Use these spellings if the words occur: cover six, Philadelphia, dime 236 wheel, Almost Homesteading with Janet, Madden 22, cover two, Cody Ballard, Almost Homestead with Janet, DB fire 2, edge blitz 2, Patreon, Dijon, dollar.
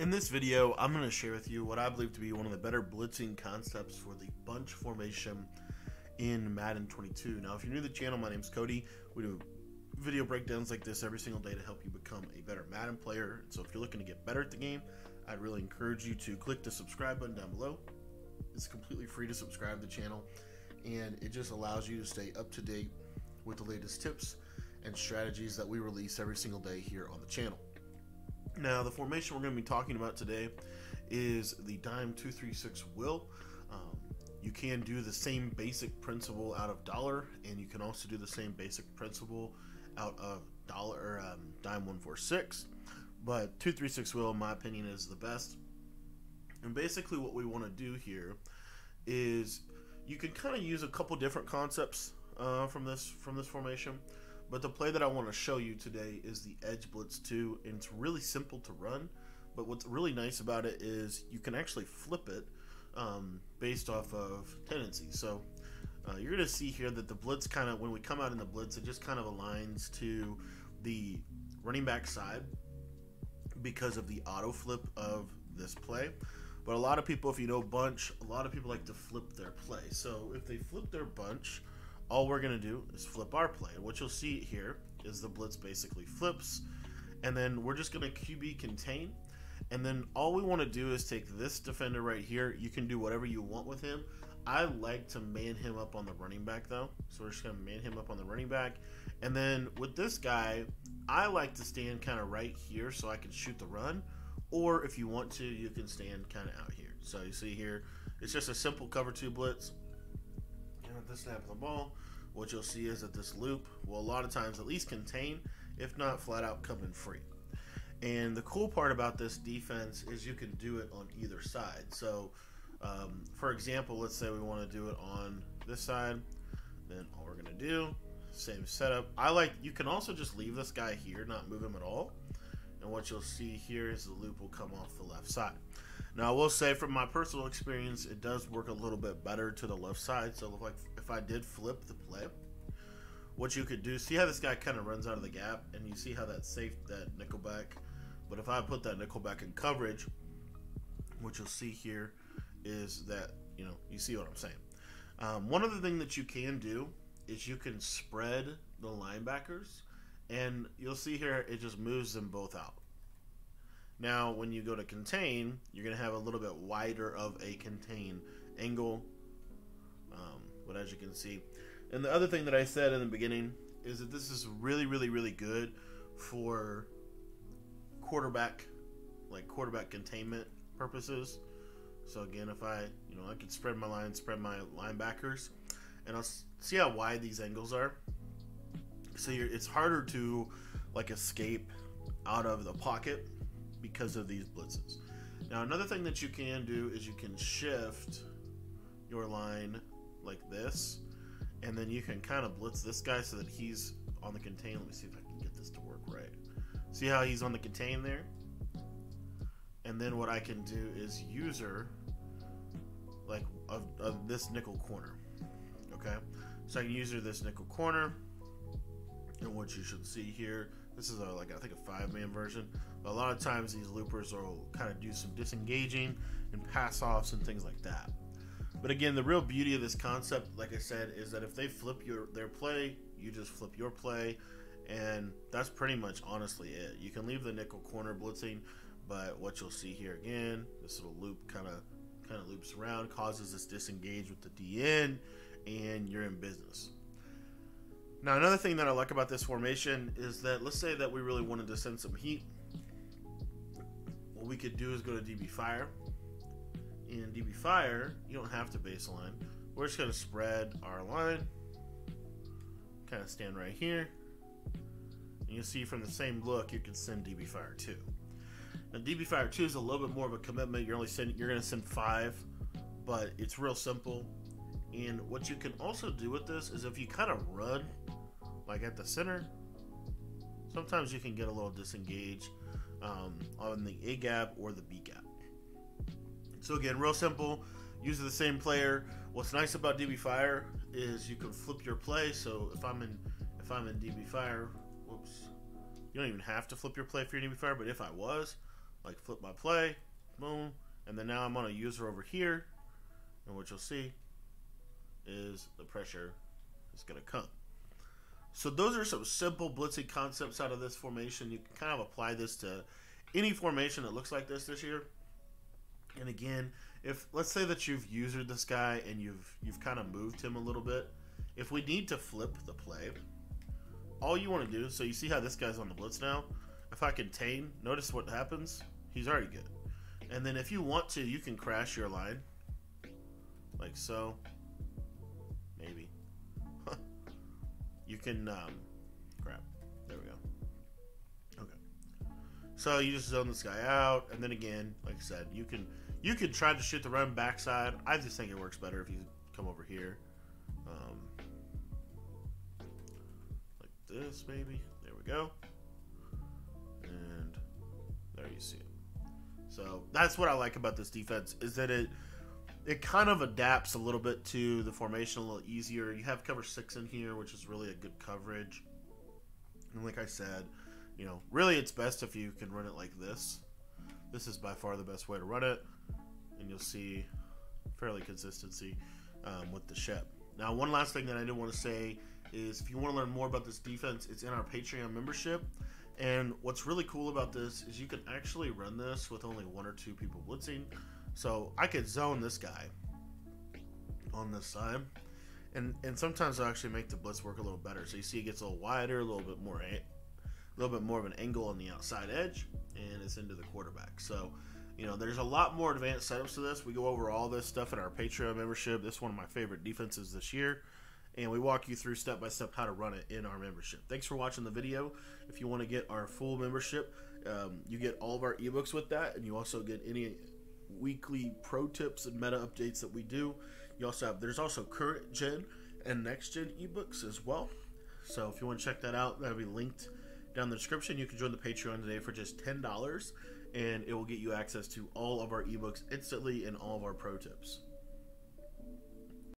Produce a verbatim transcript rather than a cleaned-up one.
In this video, I'm going to share with you what I believe to be one of the better blitzing concepts for the bunch formation in Madden twenty-two. Now, if you're new to the channel, my name's Cody. We do video breakdowns like this every single day to help you become a better Madden player. So if you're looking to get better at the game, I'd really encourage you to click the subscribe button down below. It's completely free to subscribe to the channel, and it just allows you to stay up to date with the latest tips and strategies that we release every single day here on the channel. Now, the formation we're going to be talking about today is the dime two three six wheel. Um, you can do the same basic principle out of dollar, and you can also do the same basic principle out of dollar um, dime one forty-six. But two three six wheel, in my opinion, is the best. And basically, what we want to do here is you can kind of use a couple different concepts uh, from this from this formation. But the play that I want to show you today is the edge blitz two, and it's really simple to run. But what's really nice about it is you can actually flip it um, based off of tendency. So uh, you're going to see here that the blitz kind of, when we come out in the blitz, it just kind of aligns to the running back side because of the auto flip of this play. But a lot of people, if you know bunch, a lot of people like to flip their play. So if they flip their bunch, all we're going to do is flip our play. And what you'll see here is the blitz basically flips, and then we're just going to Q B contain, and then all we want to do is take this defender right here. You can do whatever you want with him. I like to man him up on the running back though, so we're just going to man him up on the running back. And then with this guy, I like to stand kind of right here so I can shoot the run, or if you want to, you can stand kind of out here. So you see here, it's just a simple cover two blitz. At the snap of the ball, what you'll see is that this loop will a lot of times at least contain, if not flat out come in free. And the cool part about this defense is you can do it on either side. So um, for example, let's say we want to do it on this side, then all we're gonna do, same setup. I like, you can also just leave this guy here, not move him at all, and what you'll see here is the loop will come off the left side. Now, I will say from my personal experience, it does work a little bit better to the left side. So if, like, if I did flip the play, what you could do, see how this guy kind of runs out of the gap, and you see how that safe, that nickelback. But if I put that nickelback in coverage, what you'll see here is that, you know, you see what I'm saying. Um, one other thing that you can do is you can spread the linebackers, and you'll see here it just moves them both out. Now, when you go to contain, you're going to have a little bit wider of a contain angle, um, but as you can see. And the other thing that I said in the beginning is that this is really, really, really good for quarterback, like quarterback containment purposes. So again, if I, you know, I could spread my line, spread my linebackers, and I'll see how wide these angles are. So you're, it's harder to like escape out of the pocket because of these blitzes. Now, another thing that you can do is you can shift your line like this, and then you can kind of blitz this guy so that he's on the contain. Let me see if I can get this to work right. See how he's on the contain there? And then what I can do is user like of, of this nickel corner. Okay, so I can user this nickel corner, and what you should see here, this is a, like I think a five-man version. But a lot of times these loopers will kind of do some disengaging and pass-offs and things like that. But again, the real beauty of this concept, like I said, is that if they flip your their play, you just flip your play, and that's pretty much honestly it. You can leave the nickel corner blitzing, but what you'll see here again, this little loop kind of kind of loops around, causes this disengage with the D N, and you're in business. Now, another thing that I like about this formation is that, let's say that we really wanted to send some heat. What we could do is go to D B fire. In D B fire, you don't have to baseline. We're just going to spread our line, kind of stand right here. And you'll see from the same look, you can send D B fire two. Now, D B fire two is a little bit more of a commitment. You're only sending, you're going to send five, but it's real simple. And what you can also do with this is if you kind of run like at the center, sometimes you can get a little disengage um, on the A gap or the B gap. So again, real simple, use the same player. What's nice about D B fire is you can flip your play. So if I'm in if I'm in D B fire, whoops, you don't even have to flip your play for your D B fire, but if I was, like flip my play, boom, and then now I'm on a user over here, and what you'll see is the pressure is going to come. So those are some simple blitzing concepts out of this formation. You can kind of apply this to any formation that looks like this this year. And again, if let's say that you've usered this guy and you've you've kind of moved him a little bit, if we need to flip the play, all you want to do, so you see how this guy's on the blitz now. If I contain, notice what happens. He's already good. And then if you want to, you can crash your line like so. Maybe. You can, um, crap. There we go. Okay. So you just zone this guy out. And then again, like I said, you can you can try to shoot the run backside. I just think it works better if you come over here. Um, like this, maybe. There we go. And there you see it. So that's what I like about this defense, is that it it kind of adapts a little bit to the formation a little easier. You have cover six in here, which is really a good coverage. And like I said, you know, really it's best if you can run it like this. This is by far the best way to run it. And you'll see fairly consistency um, with the Shep. Now, one last thing that I do want to say is if you want to learn more about this defense, it's in our Patreon membership. And what's really cool about this is you can actually run this with only one or two people blitzing. So I could zone this guy on this side, and and sometimes I'll actually make the blitz work a little better. So you see it gets a little wider, a little bit more, a little bit more of an angle on the outside edge, and it's into the quarterback. So, you know, there's a lot more advanced setups to this. We go over all this stuff in our Patreon membership. This is one of my favorite defenses this year. And we walk you through step-by-step how to run it in our membership. Thanks for watching the video. If you want to get our full membership, um, you get all of our ebooks with that, and you also get any weekly pro tips and meta updates that we do. You also have, there's also current gen and next gen ebooks as well. So if you want to check that out, that'll be linked down in the description. You can join the Patreon today for just ten dollars, and it will get you access to all of our ebooks instantly and all of our pro tips.